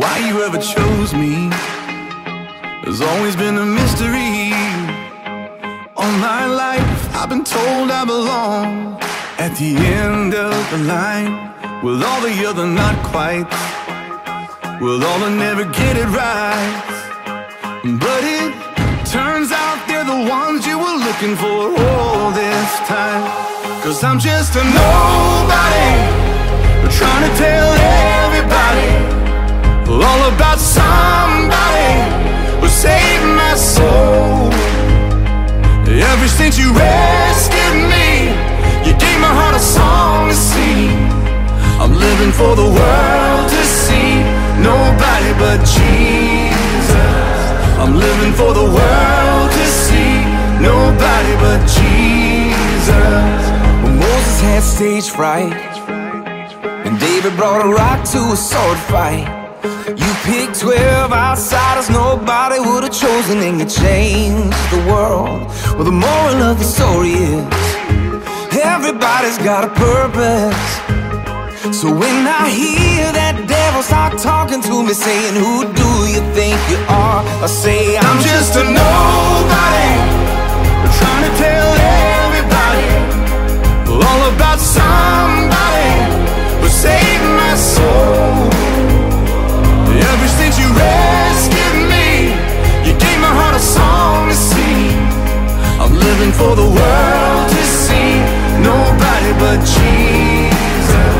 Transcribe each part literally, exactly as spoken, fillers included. Why you ever chose me has always been a mystery. All my life I've been told I belong at the end of the line, with all the other not quite, with all the never get it right. But it turns out they're the ones you were looking for all this time. 'Cause I'm just a nobody, trying to tell everybody all about somebody who saved my soul. Ever since you rescued me, you gave my heart a song to sing. I'm living for the world to see, nobody but Jesus. I'm living for the world to see, nobody but Jesus. When Moses had stage fright and David brought a rock to a sword fight, you picked twelve outsiders nobody would have chosen, and you changed the world. Well, the moral of the story is everybody's got a purpose. So when I hear that devil start talking to me, saying, who do you think you are? I say, I'm just a nobody, trying to tell everybody all about somebody who saved my soul. Ever since you rescued me, you gave my heart a song to sing. I'm living for the world to see, nobody but Jesus.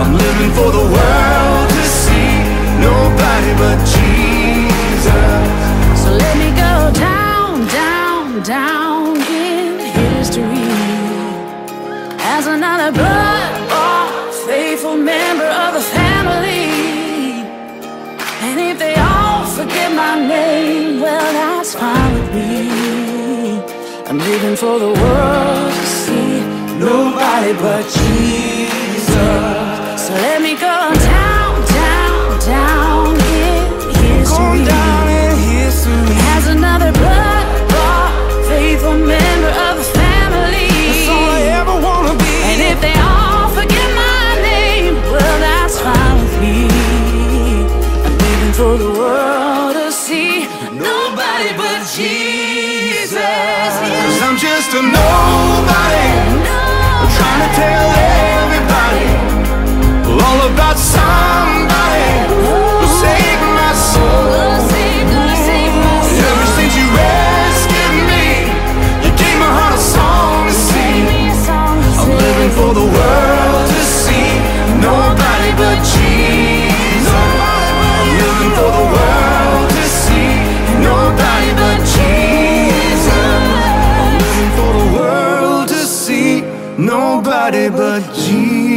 I'm living for the world to see, nobody but Jesus. So let me go down, down, down in history as another blood or faithful member of the family. And if they all forget my name, well, that's fine with me. I'm living for the world to see, nobody but Jesus. So let me go down, down, down in history, down in history as another blood bought faithful member of the family. That's all I ever wanna be. And if they all forget my name, well, that's fine with me. I'm living for the world to see, nobody but Jesus. 'Cause I'm just a nobody, nobody. Trying to tell everybody all about somebody who saved my soul. Ever since you rescued me, you gave my heart a song to sing. I'm living for the world to see, nobody but Jesus. I'm living for the world to see, nobody but Jesus. I'm living for the world to see, nobody but Jesus.